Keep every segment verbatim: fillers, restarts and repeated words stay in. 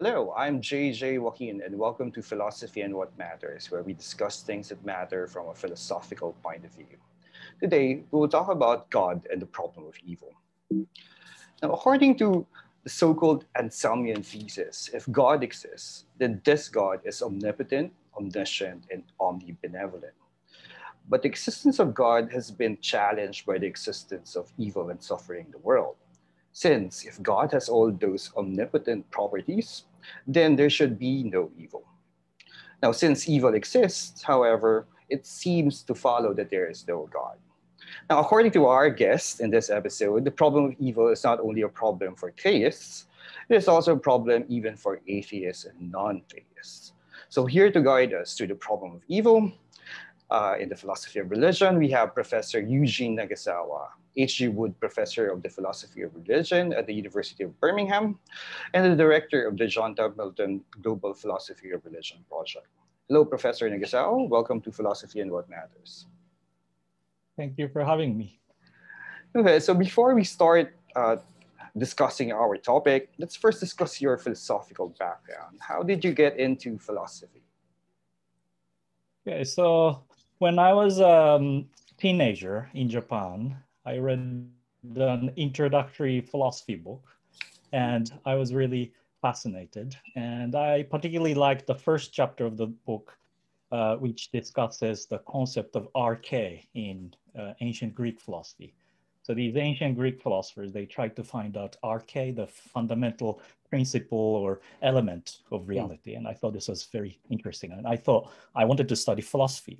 Hello, I'm J J Joaquin, and welcome to Philosophy and What Matters, where we discuss things that matter from a philosophical point of view. Today, we will talk about God and the problem of evil. Now, according to the so-called Anselmian thesis, if God exists, then this God is omnipotent, omniscient, and omnibenevolent. But the existence of God has been challenged by the existence of evil and suffering in the world. Since if God has all those omnipotent properties, then there should be no evil. Now, since evil exists, however, it seems to follow that there is no God. Now, according to our guest in this episode, the problem of evil is not only a problem for theists, it is also a problem even for atheists and non-theists. So here to guide us through the problem of evil uh, in the philosophy of religion, we have Professor Yujin Nagasawa, H G Wood Professor of the Philosophy of Religion at the University of Birmingham, and the Director of the John Templeton Global Philosophy of Religion Project. Hello, Professor Nagasawa. Welcome to Philosophy and What Matters. Thank you for having me. Okay, so before we start uh, discussing our topic, let's first discuss your philosophical background. How did you get into philosophy? Okay, so when I was a um, teenager in Japan, I read an introductory philosophy book, and I was really fascinated. And I particularly liked the first chapter of the book, uh, which discusses the concept of arche in uh, ancient Greek philosophy. So these ancient Greek philosophers, they tried to find out arche, the fundamental principle or element of reality. And I thought this was very interesting. And I thought I wanted to study philosophy.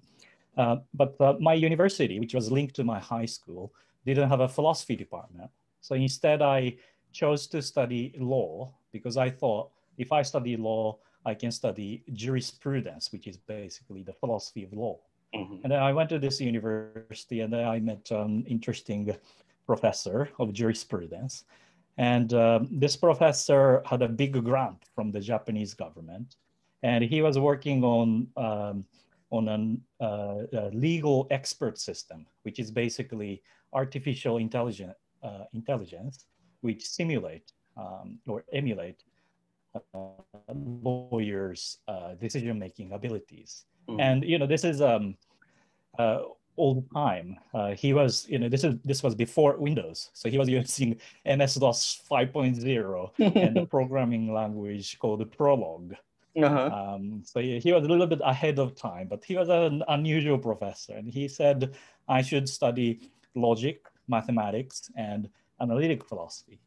Uh, but uh, my university, which was linked to my high school, didn't have a philosophy department. So instead I chose to study law because I thought if I study law, I can study jurisprudence, which is basically the philosophy of law. Mm-hmm. And then I went to this university and then I met an interesting professor of jurisprudence. And um, this professor had a big grant from the Japanese government. And he was working on, um, on an, uh, a legal expert system, which is basically artificial intelligence, uh, intelligence, which simulate um, or emulate uh, lawyers' uh, decision-making abilities. Mm. And you know, this is um, uh, old time. Uh, he was, you know, this is this was before Windows, so he was using M S DOS five point oh and a programming language called Prolog. Uh-huh. Um, so he, he was a little bit ahead of time, but he was an unusual professor, and he said I should study logic, mathematics, and analytic philosophy.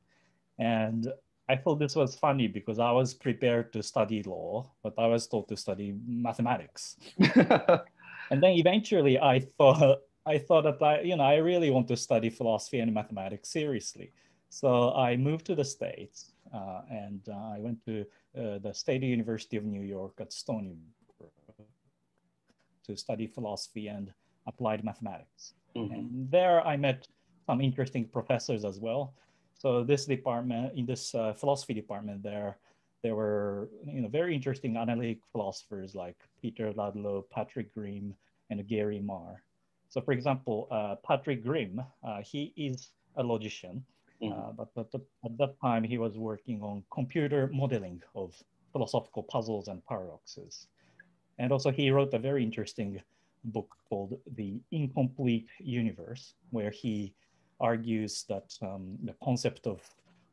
And I thought this was funny because I was prepared to study law, but I was told to study mathematics. And then eventually I thought, I thought that I, you know, I really want to study philosophy and mathematics seriously. So I moved to the States uh, and uh, I went to uh, the State University of New York at Stony Brook to study philosophy and applied mathematics. Mm-hmm. And there I met some interesting professors as well. So this department, in this uh, philosophy department there, there were you know, very interesting analytic philosophers like Peter Ludlow, Patrick Grim, and Gary Marr. So for example, uh, Patrick Grim, uh, he is a logician, mm-hmm. uh, but, but the, at that time he was working on computer modeling of philosophical puzzles and paradoxes. And also he wrote a very interesting book called The Incomplete Universe, where he argues that um, the concept of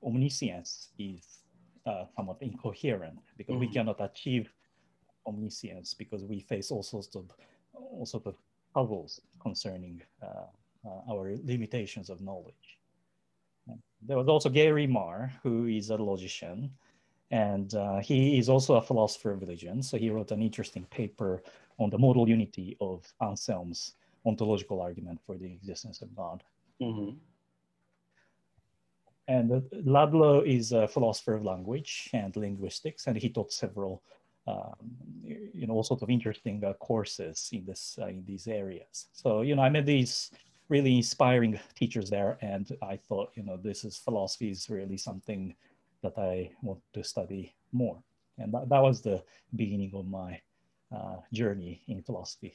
omniscience is uh, somewhat incoherent because mm-hmm. we cannot achieve omniscience because we face all sorts of all sorts of puzzles concerning uh, uh, our limitations of knowledge. And there was also Gary Marr, who is a logician, and uh, he is also a philosopher of religion. So he wrote an interesting paper on the modal unity of Anselm's ontological argument for the existence of God. Mm-hmm. And Ludlow is a philosopher of language and linguistics, and he taught several, um, you know, all sorts of interesting uh, courses in this uh, in these areas. So, you know, I met these really inspiring teachers there, and I thought, you know, this is philosophy is really something that I want to study more. And that, that was the beginning of my Uh, journey in philosophy.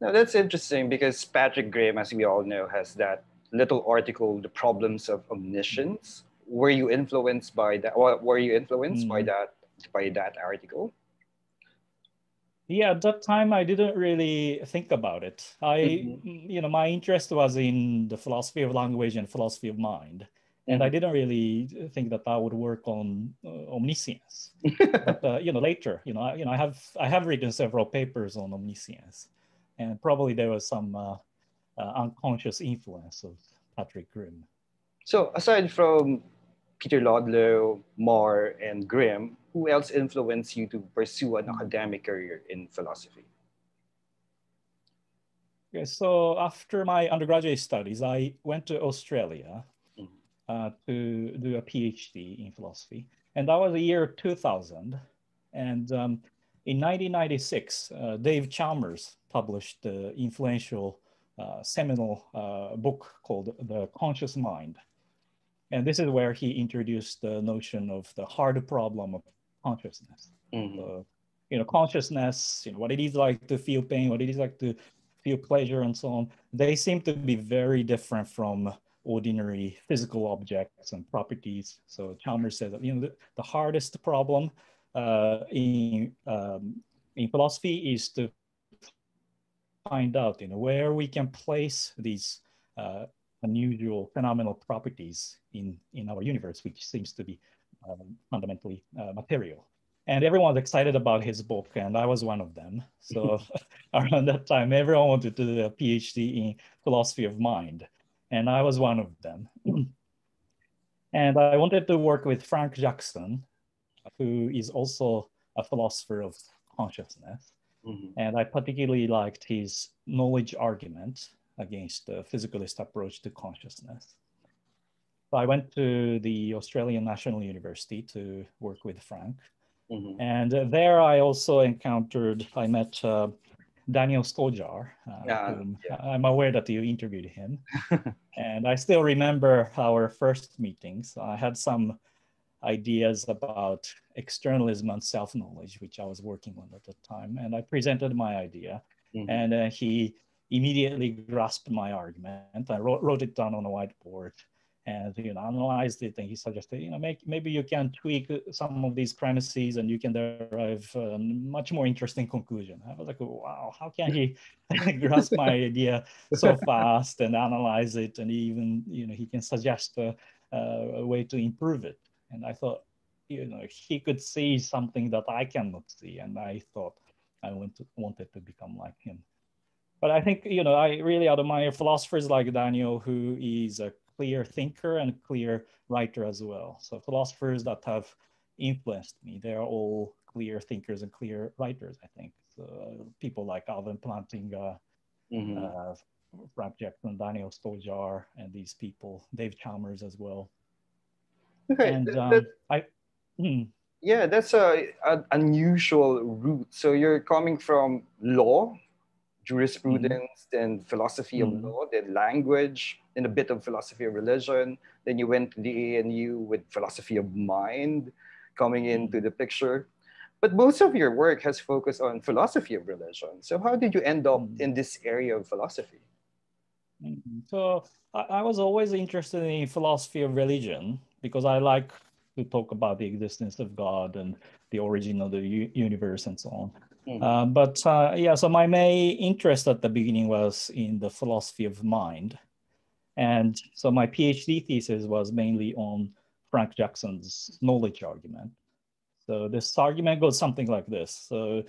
Now that's interesting because Patrick Graham, as we all know, has that little article, The Problems of Omniscience. Were you influenced by that? Or were you influenced mm. by that by that article? Yeah, at that time, I didn't really think about it. I, mm-hmm. you know, my interest was in the philosophy of language and philosophy of mind. And I didn't really think that I would work on uh, omniscience, but uh, you know, later, you know, I, you know, I have I have written several papers on omniscience, and probably there was some uh, uh, unconscious influence of Patrick Grim. So, aside from Peter Ludlow, Marr, and Grim, who else influenced you to pursue an academic career in philosophy? Okay, so after my undergraduate studies, I went to Australia. Uh, to do a PhD in philosophy. And that was the year two thousand. And um, in nineteen ninety-six, uh, Dave Chalmers published the influential uh, seminal uh, book called The Conscious Mind. And this is where he introduced the notion of the hard problem of consciousness. Mm-hmm. So, you know, consciousness, you know, what it is like to feel pain, what it is like to feel pleasure and so on. They seem to be very different from ordinary physical objects and properties. So Chalmers says that, you know, the, the hardest problem uh, in, um, in philosophy is to find out, you know, where we can place these uh, unusual phenomenal properties in, in our universe, which seems to be um, fundamentally uh, material. And everyone's excited about his book, and I was one of them. So around that time, everyone wanted to do a PhD in philosophy of mind. And I was one of them. And I wanted to work with Frank Jackson, who is also a philosopher of consciousness. Mm-hmm. And I particularly liked his knowledge argument against the physicalist approach to consciousness. So I went to the Australian National University to work with Frank. Mm-hmm. And uh, there I also encountered, I met uh, Daniel Stoljar, uh, yeah, whom yeah. I'm aware that you interviewed him. And I still remember our first meetings. I had some ideas about externalism and self-knowledge, which I was working on at the time. And I presented my idea. Mm-hmm. And uh, he immediately grasped my argument. I wrote, wrote it down on a whiteboard and, you know, analyzed it. And he suggested, you know, make, maybe you can tweak some of these premises and you can derive a much more interesting conclusion. I was like, wow, how can he grasp my idea so fast and analyze it? And even, you know, he can suggest a, a way to improve it. And I thought, you know, he could see something that I cannot see. And I thought I want to, wanted to become like him. But I think, you know, I really admire philosophers like Daniel, who is a clear thinker and clear writer as well. So philosophers that have influenced me, they're all clear thinkers and clear writers, I think. So people like Alvin Plantinga, mm-hmm. uh, Frank Jackson, Daniel Stoljar, and these people, Dave Chalmers as well. Okay. And, that, um, that, I, mm. Yeah, that's a, a unusual route. So you're coming from law, jurisprudence, mm-hmm. then philosophy of mm-hmm. law, then language, then a bit of philosophy of religion. Then you went to the A N U with philosophy of mind coming into the picture. But most of your work has focused on philosophy of religion. So how did you end up in this area of philosophy? Mm-hmm. So I, I was always interested in philosophy of religion because I like to talk about the existence of God and the origin of the u- universe and so on. Uh, but uh, yeah, so my main interest at the beginning was in the philosophy of mind. And so my PhD thesis was mainly on Frank Jackson's knowledge argument. So this argument goes something like this. So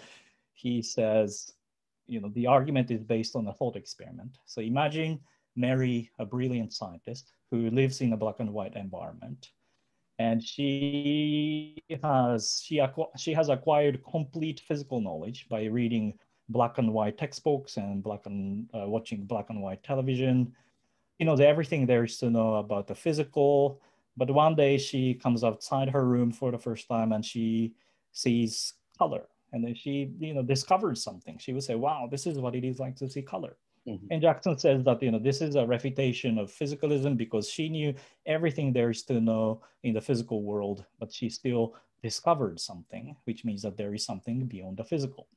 he says, you know, the argument is based on a thought experiment. So imagine Mary, a brilliant scientist who lives in a black and white environment. And she has she acqu- she has acquired complete physical knowledge by reading black and white textbooks and black and uh, watching black and white television. You know, the, everything there is to know about the physical. But one day she comes outside her room for the first time and she sees color. And then she, you know, discovers something. She would say, "Wow, this is what it is like to see color." Mm-hmm. And Jackson says that, you know, this is a refutation of physicalism because she knew everything there is to know in the physical world, but she still discovered something, which means that there is something beyond the physical.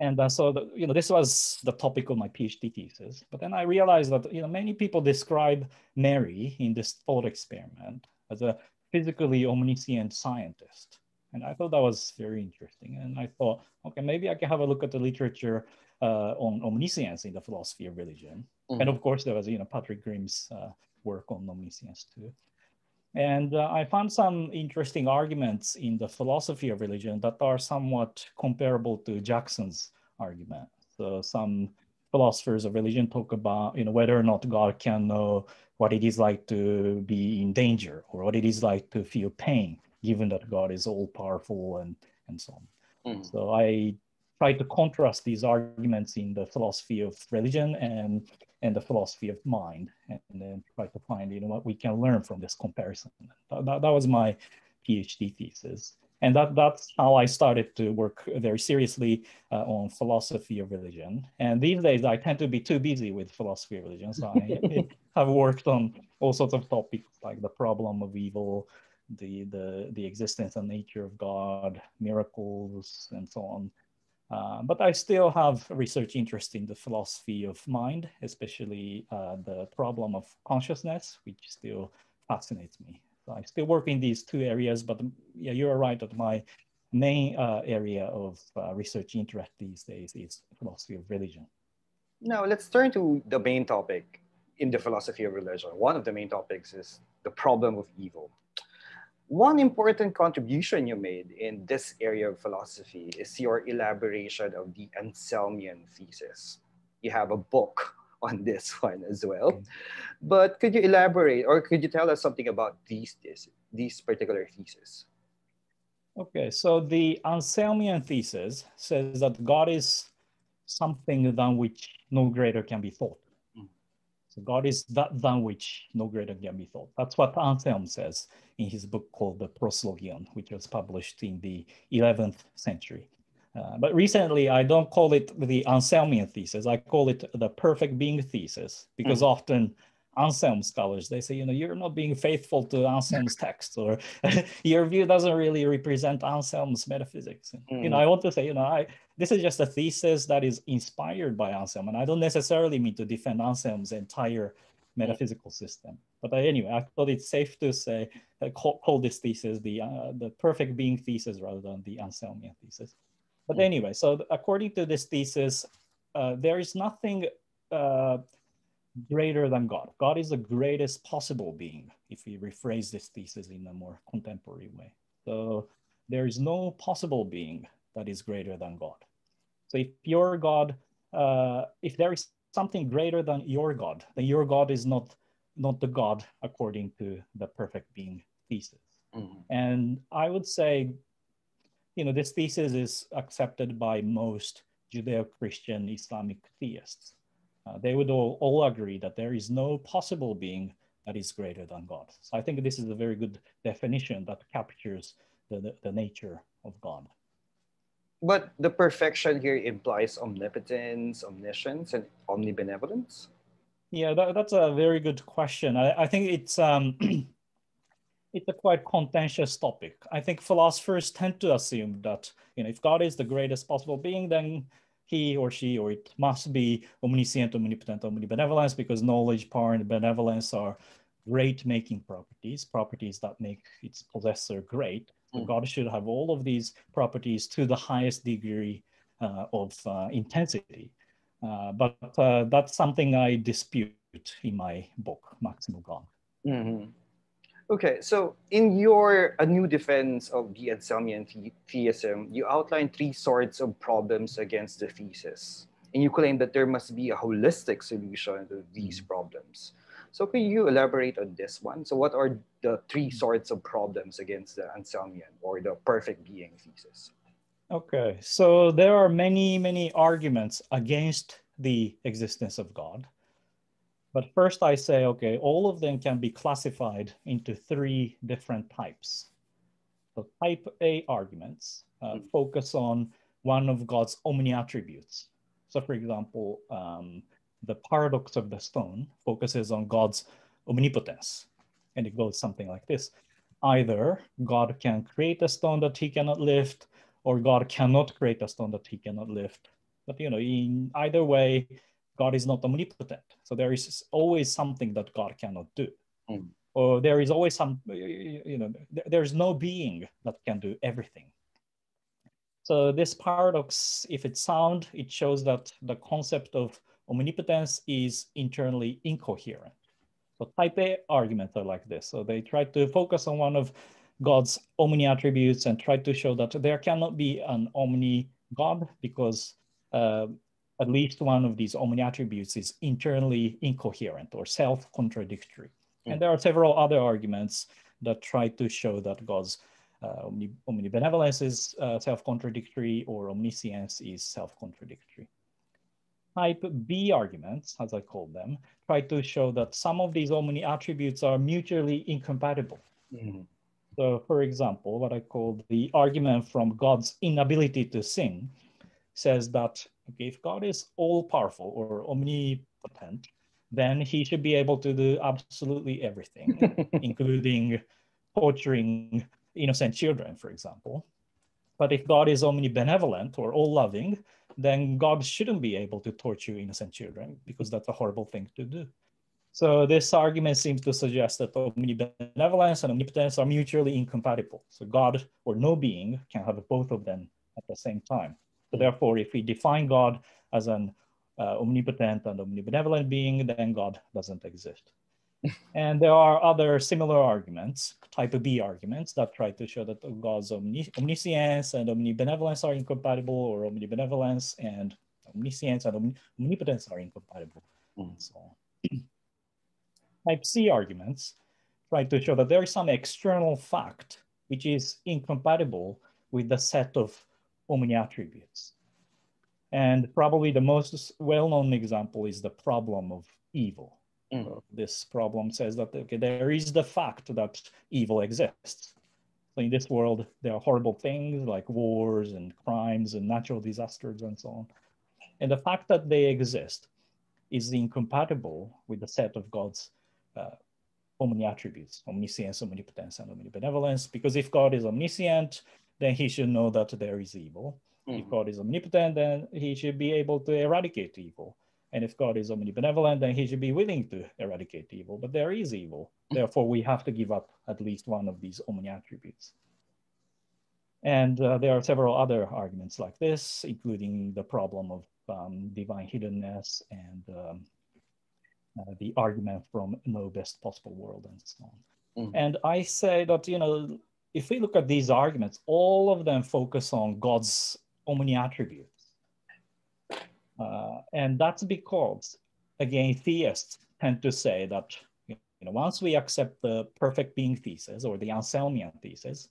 And uh, so, the, you know, this was the topic of my PhD thesis. But then I realized that, you know, many people describe Mary in this thought experiment as a physically omniscient scientist And I thought that was very interesting. And I thought, okay, maybe I can have a look at the literature uh, on omniscience in the philosophy of religion. Mm-hmm. And of course, there was, you know, Patrick Grim's uh, work on omniscience too. And uh, I found some interesting arguments in the philosophy of religion that are somewhat comparable to Jackson's argument. So some philosophers of religion talk about, you know, whether or not God can know what it is like to be in danger or what it is like to feel pain, given that God is all powerful and, and so on. Mm. So I tried to contrast these arguments in the philosophy of religion and, and the philosophy of mind, and then try to find, you know, what we can learn from this comparison. That, that, that was my PhD thesis. And that, that's how I started to work very seriously uh, on philosophy of religion. And these days, I tend to be too busy with philosophy of religion. So I have worked on all sorts of topics like the problem of evil, the, the, the existence and nature of God, miracles, and so on. Uh, but I still have research interest in the philosophy of mind, especially uh, the problem of consciousness, which still fascinates me. So I still work in these two areas, but yeah, you're right that my main uh, area of uh, research interest these days is philosophy of religion. Now let's turn to the main topic in the philosophy of religion. One of the main topics is the problem of evil. One important contribution you made in this area of philosophy is your elaboration of the Anselmian thesis. You have a book on this one as well. But could you elaborate, or could you tell us something about these, these, these particular theses? Okay, so the Anselmian thesis says that God is something than which no greater can be thought. Mm. So God is that than which no greater can be thought. That's what Anselm says in his book called The Proslogion, which was published in the eleventh century. Uh, but recently, I don't call it the Anselmian thesis. I call it the perfect being thesis, because mm. often Anselm scholars, they say, you know, you're not being faithful to Anselm's text, or your view doesn't really represent Anselm's metaphysics. Mm. You know, I want to say, you know, I, this is just a thesis that is inspired by Anselm, and I don't necessarily mean to defend Anselm's entire metaphysical system. But anyway, I thought it's safe to say, uh, call, call this thesis the, uh, the perfect being thesis rather than the Anselmian thesis. But anyway, so according to this thesis, uh, there is nothing uh, greater than God. God is the greatest possible being, if we rephrase this thesis in a more contemporary way. So there is no possible being that is greater than God. So if your God, uh, if there is something greater than your God, then your God is not, not the God according to the perfect being thesis. Mm-hmm. And I would say, you know, this thesis is accepted by most Judeo-Christian Islamic theists. Uh, they would all, all agree that there is no possible being that is greater than God. So I think this is a very good definition that captures the, the, the nature of God. But the perfection here implies omnipotence, omniscience, and omnibenevolence? Yeah, that, that's a very good question. I, I think it's... Um, It's a quite contentious topic. I think philosophers tend to assume that, you know, if God is the greatest possible being, then he or she or it must be omniscient, omnipotent, omnibenevolence, because knowledge, power, and benevolence are great-making properties, properties that make its possessor great. So mm. God should have all of these properties to the highest degree uh, of uh, intensity. Uh, but uh, that's something I dispute in my book, Maximal God. Mm-hmm. Okay, so in your A New Defense of the Anselmian the Theism, you outline three sorts of problems against the thesis, and you claim that there must be a holistic solution to these problems. So can you elaborate on this one? So what are the three sorts of problems against the Anselmian or the perfect being thesis? Okay, so there are many, many arguments against the existence of God. But first I say, okay, all of them can be classified into three different types. So type A arguments uh, mm. focus on one of God's omni-attributes. So for example, um, the paradox of the stone focuses on God's omnipotence. And it goes something like this. Either God can create a stone that he cannot lift, or God cannot create a stone that he cannot lift. But you know, in either way, God is not omnipotent. So there is always something that God cannot do. Mm. or there is always some, you know, there's no being that can do everything. So this paradox, if it's sound, it shows that the concept of omnipotence is internally incoherent. So type A arguments are like this. So they try to focus on one of God's omni attributes and try to show that there cannot be an omni God because uh, at least one of these omni attributes is internally incoherent or self-contradictory. Mm. And there are several other arguments that try to show that God's uh, omni omnibenevolence is uh, self-contradictory or omniscience is self-contradictory. Type B arguments, as I call them, try to show that some of these omni attributes are mutually incompatible. Mm-hmm. So for example, what I call the argument from God's inability to sin says that, okay, if God is all powerful or omnipotent, then he should be able to do absolutely everything, including torturing innocent children, for example. But if God is omnibenevolent or all loving, then God shouldn't be able to torture innocent children because that's a horrible thing to do. So this argument seems to suggest that omnibenevolence and omnipotence are mutually incompatible. So God or no being can have both of them at the same time. So therefore, if we define God as an uh, omnipotent and omnibenevolent being, then God doesn't exist. And there are other similar arguments, type B arguments, that try to show that God's omnis omniscience and omnibenevolence are incompatible, or omnibenevolence and omniscience and omni omnipotence are incompatible. Mm. So type C arguments try to show that there is some external fact which is incompatible with the set of omni attributes. And probably the most well-known example is the problem of evil. Mm. This problem says that, okay, there is the fact that evil exists. So in this world, there are horrible things like wars and crimes and natural disasters and so on. And the fact that they exist is incompatible with the set of God's uh, omni attributes, omniscience, omnipotence, and omnibenevolence, because if God is omniscient, then he should know that there is evil. Mm. If God is omnipotent, then he should be able to eradicate evil. And if God is omnibenevolent, then he should be willing to eradicate evil, but there is evil. Therefore, we have to give up at least one of these omni attributes. And uh, there are several other arguments like this, including the problem of um, divine hiddenness and um, uh, the argument from no best possible world and so on. Mm. And I say that, you know, if we look at these arguments, all of them focus on God's omni attribute. Uh, and that's because, again, theists tend to say that, you know, once we accept the perfect being thesis or the Anselmian thesis,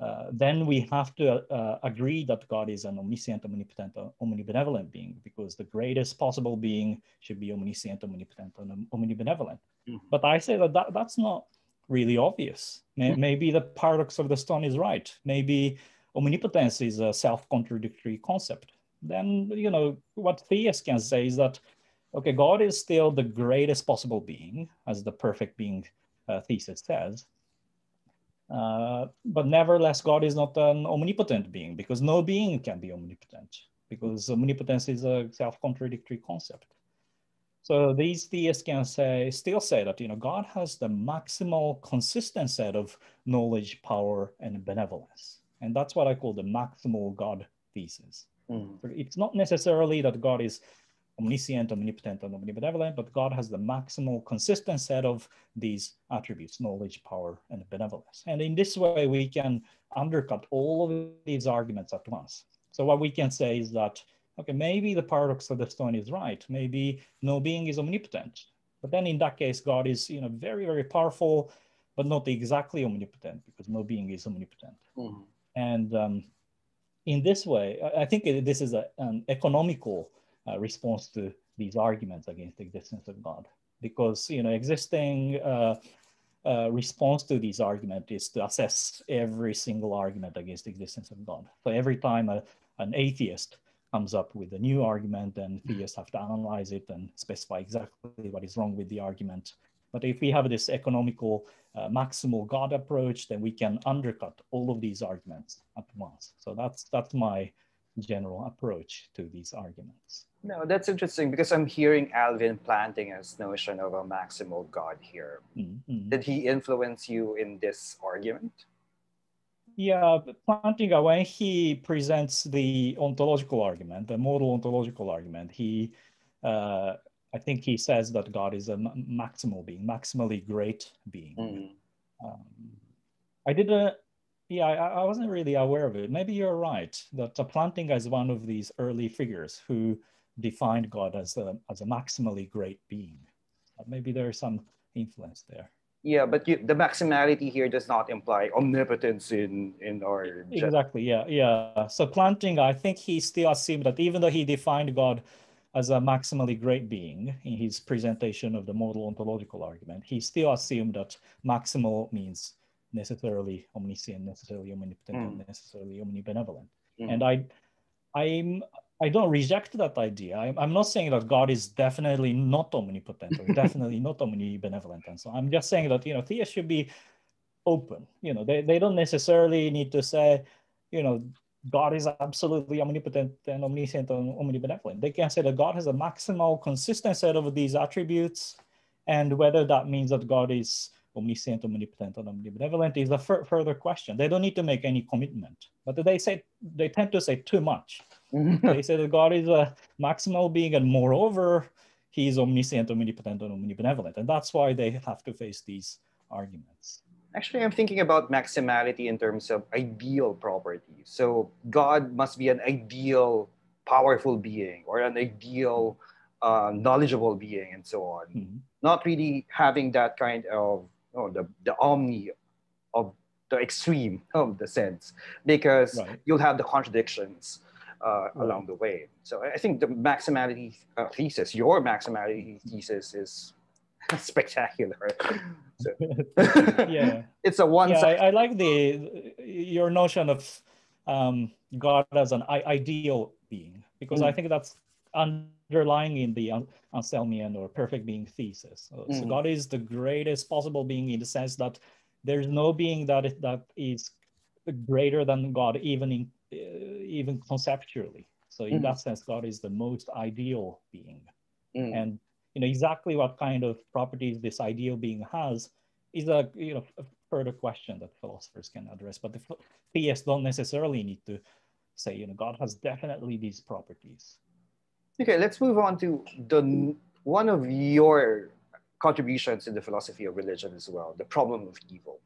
uh, then we have to uh, agree that God is an omniscient, omnipotent, omnibenevolent being, because the greatest possible being should be omniscient, omnipotent, and omnibenevolent. Mm-hmm. But I say that, that that's not really obvious. Mm-hmm. Maybe the paradox of the stone is right. Maybe omnipotence is a self-contradictory concept. Then, you know, what theists can say is that, okay, God is still the greatest possible being, as the perfect being uh, thesis says, uh, but nevertheless, God is not an omnipotent being, because no being can be omnipotent, because omnipotence is a self-contradictory concept. So these theists can say, still say that, you know, God has the maximal consistent set of knowledge, power, and benevolence. And that's what I call the maximal God thesis. Mm. It's not necessarily that God is omniscient, omnipotent, and omnibenevolent, but God has the maximal consistent set of these attributes, knowledge, power, and benevolence. And in this way, we can undercut all of these arguments at once. So what we can say is that, okay, maybe the paradox of the stone is right. Maybe no being is omnipotent. But then in that case, God is, you know, very, very powerful, but not exactly omnipotent, because no being is omnipotent. Mm. And um, in this way, I think this is a, an economical uh, response to these arguments against the existence of God, because, you know, existing uh, uh, response to these arguments is to assess every single argument against the existence of God. So every time a, an atheist comes up with a new argument, then theists have to analyze it and specify exactly what is wrong with the argument. But if we have this economical uh, maximal God approach, then we can undercut all of these arguments at once. So that's that's my general approach to these arguments. No, that's interesting, because I'm hearing Alvin planting his notion of a maximal God here. Mm-hmm. Did he influence you in this argument? Yeah, Plantinga, when he presents the ontological argument, the modal ontological argument, he, uh, I think he says that God is a maximal being, maximally great being. Mm-hmm. um, I didn't, yeah, I, I wasn't really aware of it. Maybe you're right, that Plantinga is one of these early figures who defined God as a, as a maximally great being. Maybe there is some influence there. Yeah, but you, the maximality here does not imply omnipotence in, in our... Exactly, yeah, yeah. So Plantinga, I think he still assumed that even though he defined God as a maximally great being in his presentation of the modal ontological argument, he still assumed that maximal means necessarily omniscient, necessarily omnipotent, mm. and necessarily omnibenevolent. Mm. And I, I'm... I don't reject that idea. I, I'm not saying that God is definitely not omnipotent or definitely not omnibenevolent. And so I'm just saying that, you know, theists should be open. You know, they, they don't necessarily need to say, you know, God is absolutely omnipotent and omniscient and omnibenevolent. They can say that God has a maximal consistent set of these attributes, and whether that means that God is omniscient, omnipotent, and omnibenevolent is a further question. They don't need to make any commitment, but they say, they tend to say too much. They say that God is a maximal being, and moreover, he is omniscient, omnipotent, and omnibenevolent. And that's why they have to face these arguments. Actually, I'm thinking about maximality in terms of ideal property. So God must be an ideal, powerful being, or an ideal, uh, knowledgeable being, and so on. Mm-hmm. Not really having that kind of, oh, the, the omni of the extreme of the sense, because right. you'll have the contradictions Uh, along the way. So I think the maximality uh, thesis, your maximality thesis is spectacular. So. Yeah, it's a one yeah, I, I like the your notion of um, God as an I ideal being, because mm. I think that's underlying in the Anselmian or perfect being thesis. So, mm. so God is the greatest possible being, in the sense that there's no being that is, that is greater than God, even in even conceptually. So in mm. that sense, God is the most ideal being. Mm. And you know exactly what kind of properties this ideal being has is a you know a further question that philosophers can address. But the theists don't necessarily need to say, you know, God has definitely these properties. Okay, let's move on to the one of your contributions in the philosophy of religion as well, the problem of evil.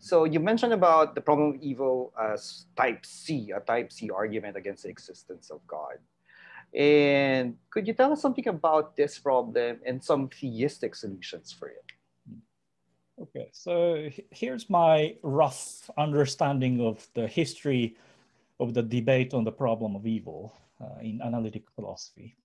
So you mentioned about the problem of evil as type C, a type C argument against the existence of God. And could you tell us something about this problem and some theistic solutions for it? Okay, so here's my rough understanding of the history of the debate on the problem of evil uh, in analytic philosophy.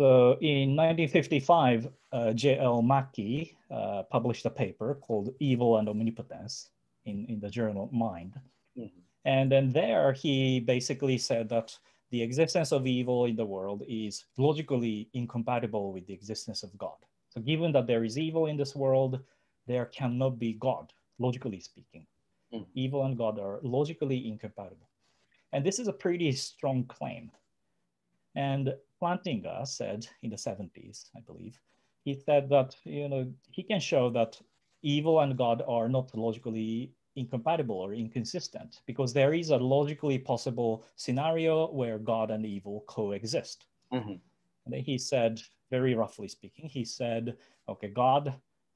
So in nineteen fifty-five, uh, J L Mackie uh, published a paper called Evil and Omnipotence in, in the journal Mind. Mm-hmm. And then there he basically said that the existence of evil in the world is logically incompatible with the existence of God. So given that there is evil in this world, there cannot be God, logically speaking. Mm-hmm. Evil and God are logically incompatible. And this is a pretty strong claim. And Plantinga said in the seventies, I believe, he said that, you know, he can show that evil and God are not logically incompatible or inconsistent, because there is a logically possible scenario where God and evil coexist. Mm-hmm. And then he said, very roughly speaking, he said, okay, God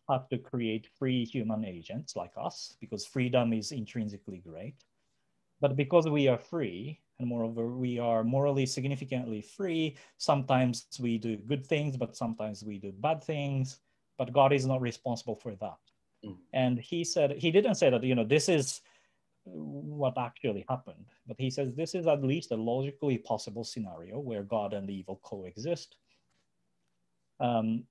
had to create free human agents like us, because freedom is intrinsically great. But because we are free, and moreover, we are morally significantly free, sometimes we do good things, but sometimes we do bad things, but God is not responsible for that. Mm. And he said, he didn't say that, you know, this is what actually happened, but he says this is at least a logically possible scenario where God and evil coexist. Um,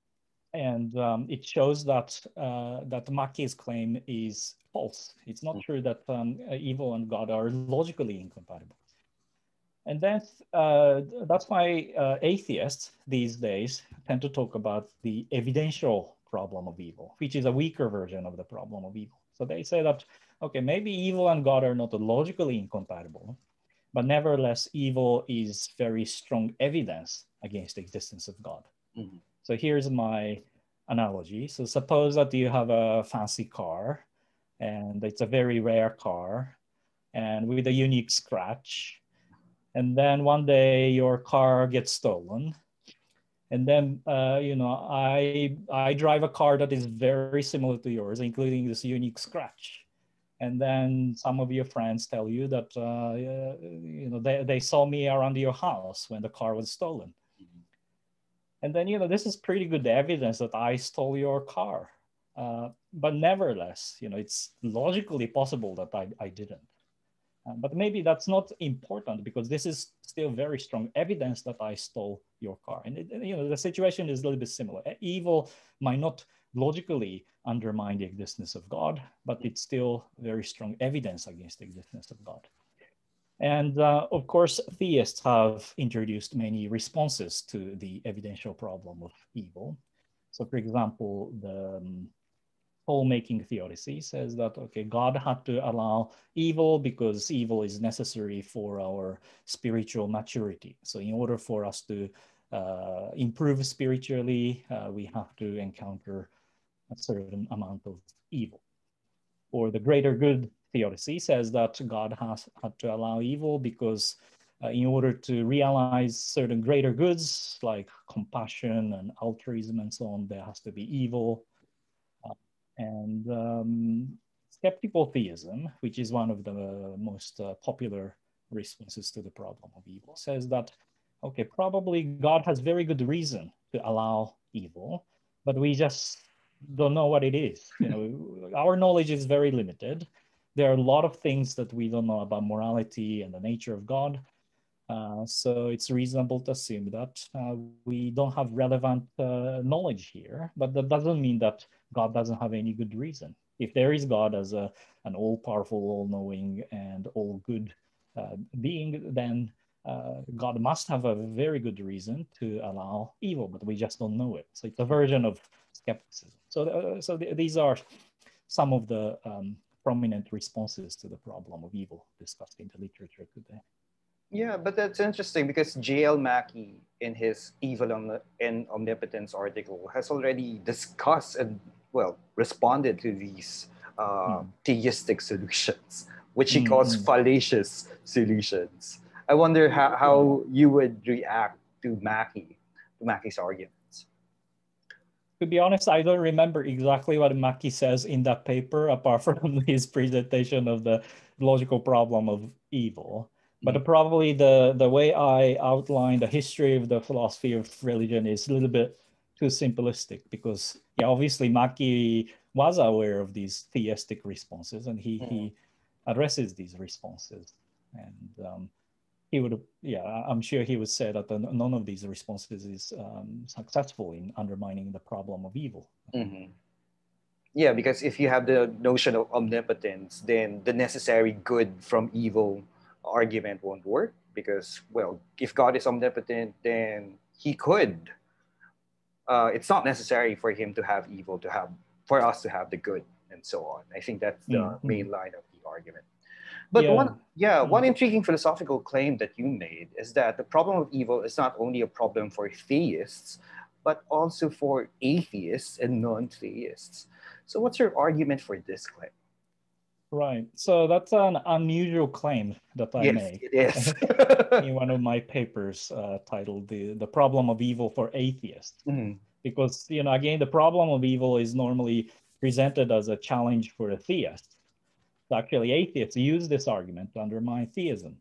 and um, it shows that, uh, that Mackie's claim is false. It's not mm. true that um, evil and God are logically incompatible. And then uh, that's why uh, atheists these days tend to talk about the evidential problem of evil, which is a weaker version of the problem of evil. So they say that, okay, maybe evil and God are not logically incompatible, But nevertheless, evil is very strong evidence against the existence of God. Mm-hmm. So here's my analogy. So suppose that you have a fancy car, and it's a very rare car, and with a unique scratch. And then one day your car gets stolen. And then, uh, you know, I, I drive a car that is very similar to yours, including this unique scratch. And then some of your friends tell you that, uh, you know, they, they saw me around your house when the car was stolen. Mm-hmm. And then, you know, this is pretty good evidence that I stole your car. Uh, but nevertheless, you know, it's logically possible that I, I didn't. Uh, but maybe that's not important because this is still very strong evidence that I stole your car. And, it, you know, the situation is a little bit similar. Evil might not logically undermine the existence of God, but it's still very strong evidence against the existence of God. And uh, of course, theists have introduced many responses to the evidential problem of evil. So for example, the um, soul-making theodicy says that, okay, God had to allow evil because evil is necessary for our spiritual maturity. So in order for us to uh, improve spiritually, uh, we have to encounter a certain amount of evil. Or the greater good theodicy says that God has had to allow evil because uh, in order to realize certain greater goods like compassion and altruism and so on, there has to be evil. And um, skeptical theism, which is one of the most uh, popular responses to the problem of evil, says that, okay, probably God has very good reason to allow evil, but we just don't know what it is. You know, our knowledge is very limited. There are a lot of things that we don't know about morality and the nature of God. Uh, so it's reasonable to assume that uh, we don't have relevant uh, knowledge here, but that doesn't mean that God doesn't have any good reason. If there is God as a, an all-powerful, all-knowing, and all-good uh, being, then uh, God must have a very good reason to allow evil, but we just don't know it. So it's a version of skepticism. So, uh, so th these are some of the um, prominent responses to the problem of evil discussed in the literature today. Yeah, but that's interesting because J L Mackie in his Evil and Omnipotence article has already discussed and, well, responded to these uh, mm. theistic solutions, which he calls mm. fallacious solutions. I wonder how, how you would react to Mackie, to Mackie's arguments. To be honest, I don't remember exactly what Mackie says in that paper, apart from his presentation of the logical problem of evil. But probably the, the way I outline the history of the philosophy of religion is a little bit too simplistic because, yeah, obviously Mackie was aware of these theistic responses and he, mm. he addresses these responses. And um, he would, yeah, I'm sure he would say that none of these responses is um, successful in undermining the problem of evil. Mm-hmm. Yeah, because if you have the notion of omnipotence, then the necessary good from evil argument won't work because, well, if God is omnipotent, then he could. Uh, it's not necessary for him to have evil to have, for us to have the good and so on. I think that's the mm-hmm. main line of the argument. But yeah. one, yeah, mm-hmm. one intriguing philosophical claim that you made is that the problem of evil is not only a problem for theists, but also for atheists and non-theists. So what's your argument for this claim? Right, so that's an unusual claim that I yes, make it is. in one of my papers uh, titled the, the Problem of Evil for Atheists. Mm. Because, you know, again, the problem of evil is normally presented as a challenge for a theist. So actually, atheists use this argument to undermine theism.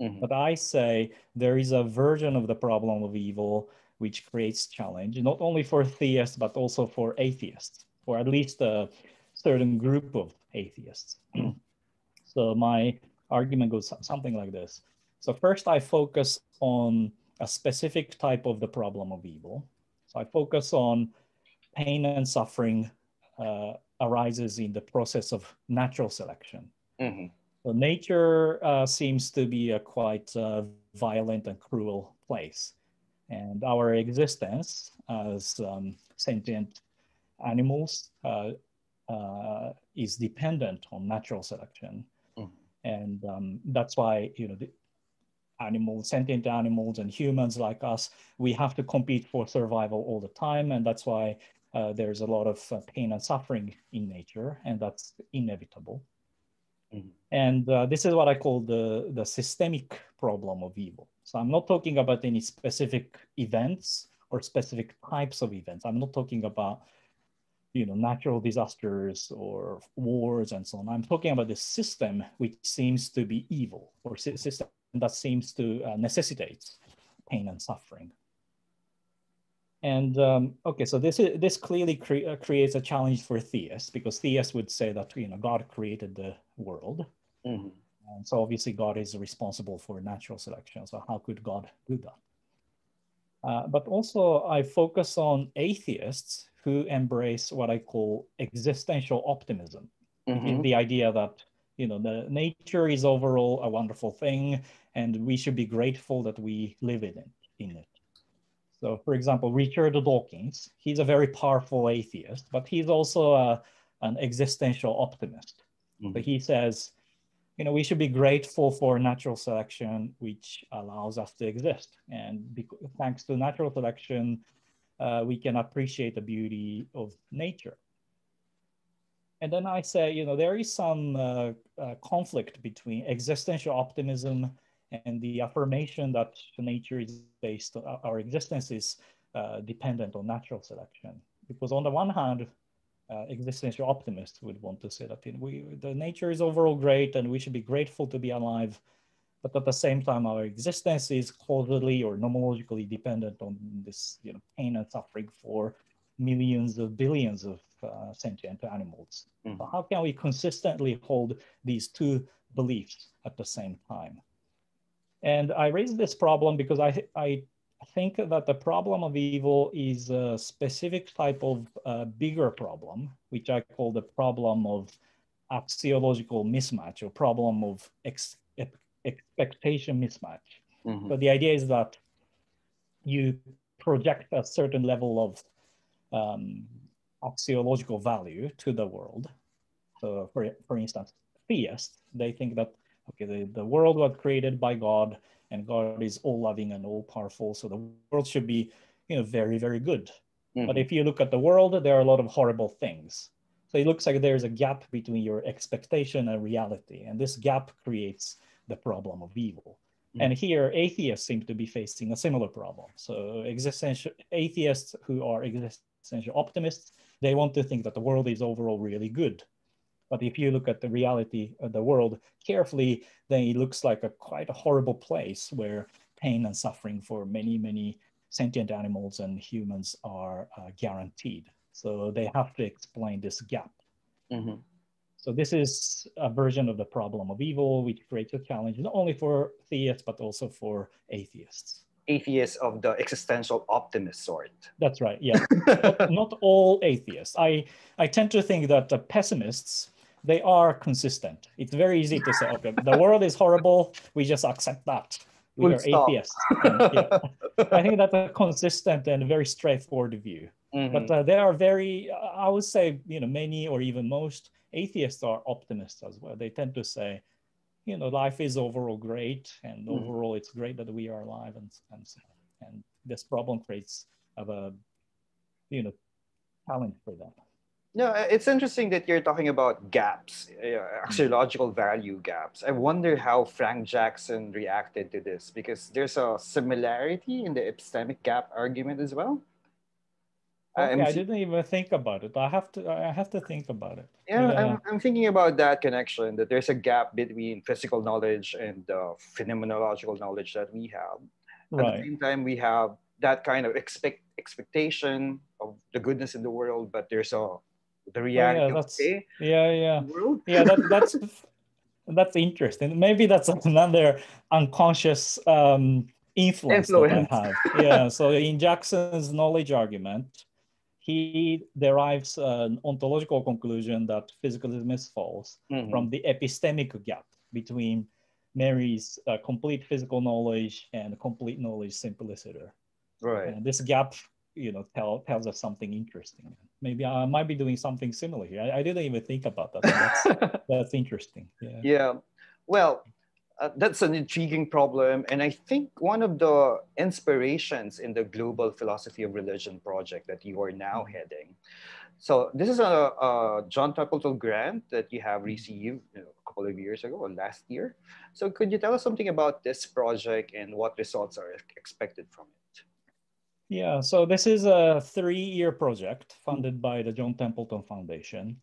Mm-hmm. But I say there is a version of the problem of evil which creates challenge, not only for theists, but also for atheists, or at least a certain group of atheists. So my argument goes something like this. So first I focus on a specific type of the problem of evil. So I focus on pain and suffering uh, arises in the process of natural selection. Mm-hmm. So nature uh, seems to be a quite uh, violent and cruel place. And our existence as um, sentient animals uh, Uh, is dependent on natural selection. Mm. And um, that's why, you know, the, animals, sentient animals and humans like us, we have to compete for survival all the time. And that's why uh, there's a lot of uh, pain and suffering in nature, and that's inevitable. Mm-hmm. And uh, this is what I call the, the systemic problem of evil. So I'm not talking about any specific events or specific types of events. I'm not talking about, you know, natural disasters or wars and so on. I'm talking about the system which seems to be evil, or system that seems to uh, necessitate pain and suffering. And um, okay, so this is, this clearly cre uh, creates a challenge for theists, because theists would say that, you know, God created the world, mm-hmm. and so obviously God is responsible for natural selection. So how could God do that? Uh, but also I focus on atheists who embrace what I call existential optimism, mm-hmm. the idea that, you know, the nature is overall a wonderful thing, and we should be grateful that we live in it. In it. So, for example, Richard Dawkins, he's a very powerful atheist, but he's also a, an existential optimist. Mm-hmm. So he says, you know, we should be grateful for natural selection, which allows us to exist. And because, thanks to natural selection, uh, we can appreciate the beauty of nature. And then I say, you know, there is some uh, uh, conflict between existential optimism and the affirmation that nature is based on, our existence is uh, dependent on natural selection. Because on the one hand, uh, existential optimists would want to say that we, the nature is overall great and we should be grateful to be alive. But at the same time, our existence is causally or nomologically dependent on this, you know, pain and suffering for millions of billions of uh, sentient animals. Mm-hmm. So how can we consistently hold these two beliefs at the same time? And I raise this problem because I, I think that the problem of evil is a specific type of uh, bigger problem, which I call the problem of axiological mismatch, or problem of ex expectation mismatch. Mm-hmm. So the idea is that you project a certain level of Um, axiological value to the world. So for, for instance, theists, they think that, okay, the, the world was created by God, and God is all loving and all powerful. So the world should be, you know, very, very good. Mm-hmm. But if you look at the world, there are a lot of horrible things. So it looks like there's a gap between your expectation and reality. And this gap creates the problem of evil. And here, atheists seem to be facing a similar problem. So existential atheists who are existential optimists, they want to think that the world is overall really good. But if you look at the reality of the world carefully, then it looks like a quite a horrible place where pain and suffering for many, many sentient animals and humans are uh, guaranteed. So they have to explain this gap. Mm-hmm. So this is a version of the problem of evil, which creates a challenge not only for theists, but also for atheists. Atheists of the existential optimist sort. That's right, yeah. not, not all atheists. I, I tend to think that the pessimists, they are consistent. It's very easy to say, okay, the world is horrible, we just accept that. We we'll are stop. atheists. And, yeah. I think that's a consistent and very straightforward view. Mm-hmm. But uh, there are very, I would say, you know, many or even most atheists are optimists as well. They tend to say, you know, life is overall great, and mm-hmm. overall it's great that we are alive, and and so on. And this problem creates of a, you know, challenge for them. No, it's interesting that you're talking about gaps, uh, axiological value gaps. I wonder how Frank Jackson reacted to this, because there's a similarity in the epistemic gap argument as well. Okay, I didn't even think about it. I have to. I have to think about it. Yeah, yeah. I'm, I'm thinking about that connection. That there's a gap between physical knowledge and uh, phenomenological knowledge that we have. Right. At the same time, we have that kind of expect expectation of the goodness in the world, but there's a the reality oh, yeah, that's, of the yeah, yeah. world. Yeah, that, that's that's interesting. Maybe that's another unconscious Um, influence, influence. That I have. Yeah. So in Jackson's knowledge argument, he derives an ontological conclusion that physicalism is false mm-hmm. from the epistemic gap between Mary's uh, complete physical knowledge and complete knowledge simpliciter. Right. And this gap, you know, tell, tells us something interesting. Maybe I might be doing something similar here. I, I didn't even think about that. That's, that's interesting. Yeah. Yeah. Well, Uh, that's an intriguing problem. And I think one of the inspirations in the Global Philosophy of Religion project that you are now heading. So this is a, a John Templeton grant that you have received you know, a couple of years ago or last year. So could you tell us something about this project and what results are expected from it? Yeah, so this is a three-year project funded by the John Templeton Foundation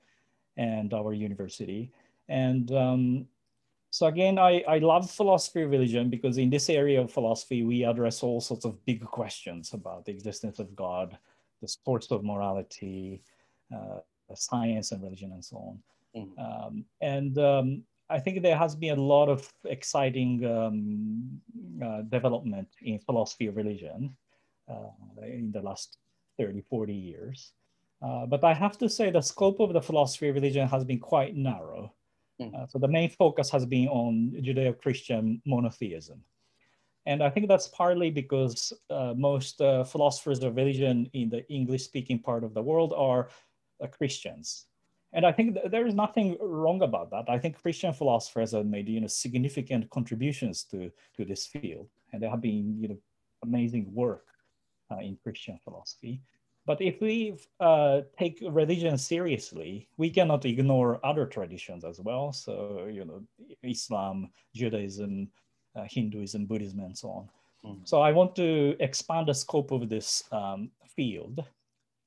and our university. And um, so again, I, I love philosophy of religion because in this area of philosophy, we address all sorts of big questions about the existence of God, the sorts of morality, uh, science and religion and so on. Mm-hmm. um, and um, I think there has been a lot of exciting um, uh, development in philosophy of religion uh, in the last thirty, forty years. Uh, but I have to say the scope of the philosophy of religion has been quite narrow. Uh, so the main focus has been on Judeo-Christian monotheism. And I think that's partly because uh, most uh, philosophers of religion in the English-speaking part of the world are uh, Christians. And I think th there is nothing wrong about that. I think Christian philosophers have made you know, significant contributions to, to this field. And there have been you know, amazing work uh, in Christian philosophy. But if we uh, take religion seriously, we cannot ignore other traditions as well. So, you know, Islam, Judaism, uh, Hinduism, Buddhism, and so on. Mm-hmm. So I want to expand the scope of this um, field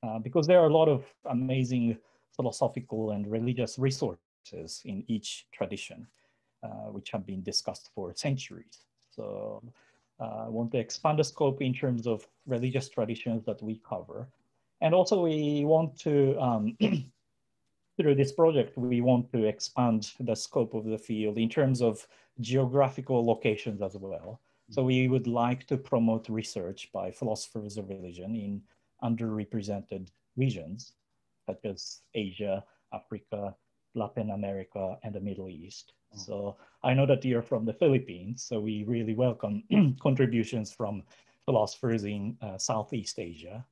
uh, because there are a lot of amazing philosophical and religious resources in each tradition, uh, which have been discussed for centuries. So uh, I want to expand the scope in terms of religious traditions that we cover. And also we want to, um, through this project, we want to expand the scope of the field in terms of geographical locations as well. So we would like to promote research by philosophers of religion in underrepresented regions, such as Asia, Africa, Latin America, and the Middle East. Mm-hmm. So I know that you're from the Philippines, so we really welcome contributions from philosophers in uh, Southeast Asia.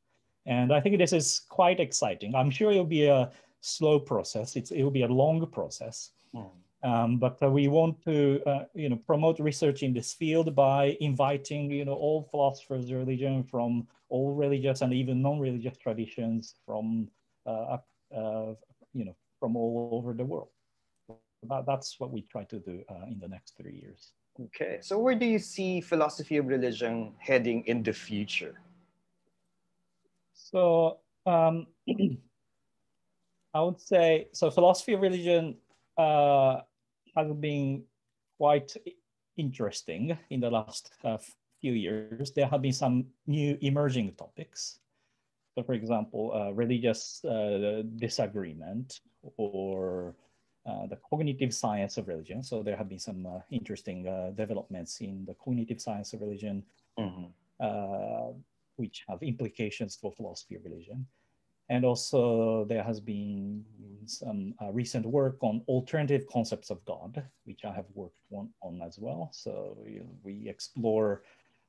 And I think this is quite exciting. I'm sure it'll be a slow process. It's, it'll be a long process. Mm. Um, but uh, we want to uh, you know, promote research in this field by inviting you know, all philosophers of religion from all religious and even non-religious traditions from, uh, uh, you know, from all over the world. That, that's what we try to do uh, in the next three years. Okay, so where do you see philosophy of religion heading in the future? So um, I would say, so philosophy of religion uh, has been quite interesting in the last uh, few years. There have been some new emerging topics. So for example, uh, religious uh, disagreement or uh, the cognitive science of religion. So there have been some uh, interesting uh, developments in the cognitive science of religion. Mm-hmm. uh, which have implications for philosophy of religion. And also there has been some uh, recent work on alternative concepts of God, which I have worked on, on as well. So you know, we explore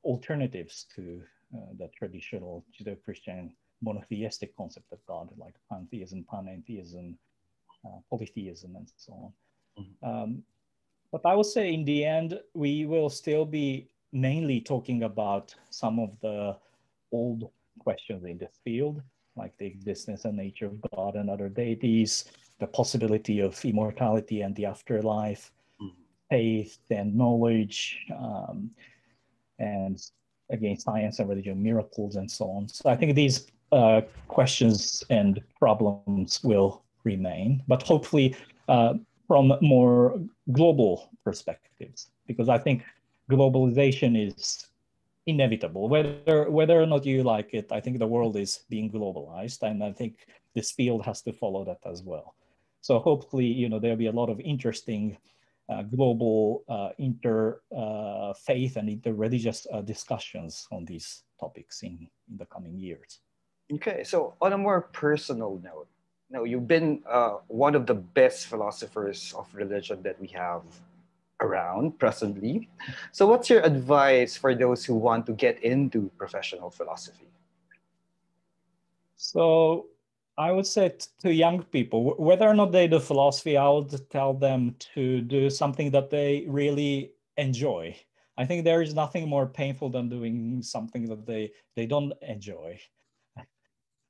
alternatives to uh, the traditional Judeo-Christian monotheistic concept of God, like pantheism, panentheism, uh, polytheism, and so on. Mm-hmm. um, but I would say in the end, we will still be mainly talking about some of the old questions in this field, like the existence and nature of God and other deities, the possibility of immortality and the afterlife, mm-hmm. faith and knowledge, um, and again, science and religion, miracles, and so on. So I think these uh, questions and problems will remain, but hopefully uh, from more global perspectives, because I think globalization is inevitable, whether whether or not you like it. I think the world is being globalized, and I think this field has to follow that as well. So hopefully, you know, there'll be a lot of interesting uh, global uh, inter uh, faith and inter-religious uh, discussions on these topics in, in the coming years. Okay, so on a more personal note, now you've been uh, one of the best philosophers of religion that we have around presently. So what's your advice for those who want to get into professional philosophy? So I would say to young people, whether or not they do philosophy, I would tell them to do something that they really enjoy. I think there is nothing more painful than doing something that they, they don't enjoy.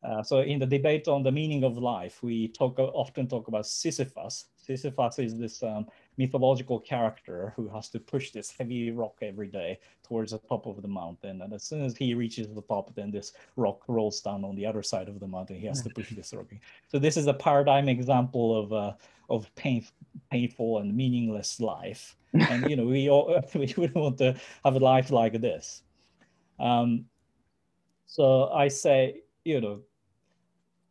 Uh, so in the debate on the meaning of life, we talk often talk about Sisyphus. Sisyphus is this um, mythological character who has to push this heavy rock every day towards the top of the mountain. And as soon as he reaches the top, then this rock rolls down on the other side of the mountain. He has to push this rock. So this is a paradigm example of uh, of pain, painful and meaningless life. And you know, we all we wouldn't want to have a life like this. Um, so I say, you know,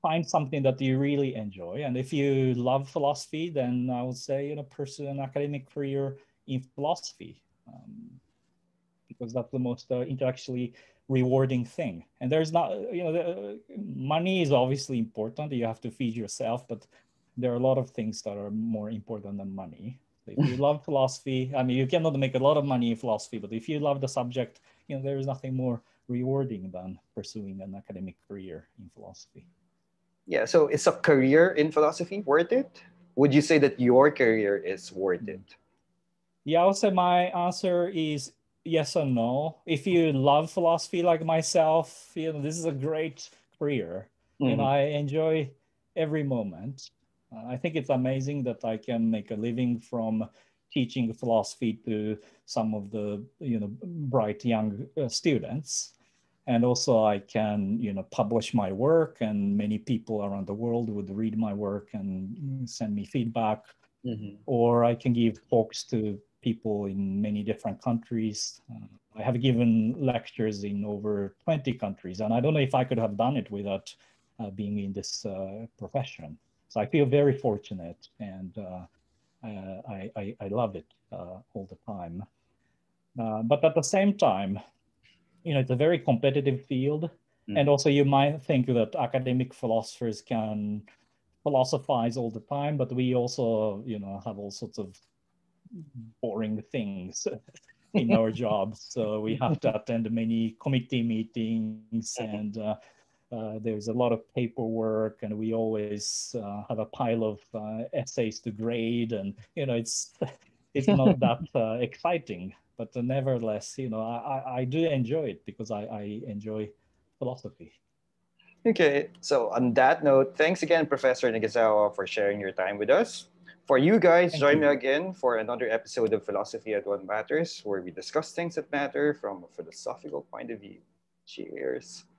find something that you really enjoy. And if you love philosophy, then I would say, you know, pursue an academic career in philosophy, um, because that's the most uh, intellectually rewarding thing. And there's not, you know, the, money is obviously important. You have to feed yourself, but there are a lot of things that are more important than money. If you love philosophy, I mean, you cannot make a lot of money in philosophy, but if you love the subject, you know, there is nothing more rewarding than pursuing an academic career in philosophy. Yeah, so is a career in philosophy worth it? Would you say that your career is worth it? Yeah, I would say my answer is yes or no. If you love philosophy like myself, you know, this is a great career, mm-hmm. and I enjoy every moment. Uh, I think it's amazing that I can make a living from teaching philosophy to some of the, you know, bright young uh, students. And also I can, you know, publish my work, and many people around the world would read my work and send me feedback. Mm-hmm. Or I can give talks to people in many different countries. Uh, I have given lectures in over twenty countries, and I don't know if I could have done it without uh, being in this uh, profession. So I feel very fortunate, and uh, Uh, I, I, I love it uh, all the time. Uh, but at the same time, you know, it's a very competitive field. Mm. And also you might think that academic philosophers can philosophize all the time, but we also, you know, have all sorts of boring things in our jobs. So we have to attend many committee meetings, and uh, Uh, there's a lot of paperwork, and we always uh, have a pile of uh, essays to grade, and you know, it's it's not that uh, exciting. But uh, nevertheless, you know, I, I do enjoy it because I, I enjoy philosophy. Okay, so on that note, thanks again, Professor Nagasawa, for sharing your time with us. For you guys, Thank join you. me again for another episode of Philosophy at What Matters, where we discuss things that matter from a philosophical point of view. Cheers.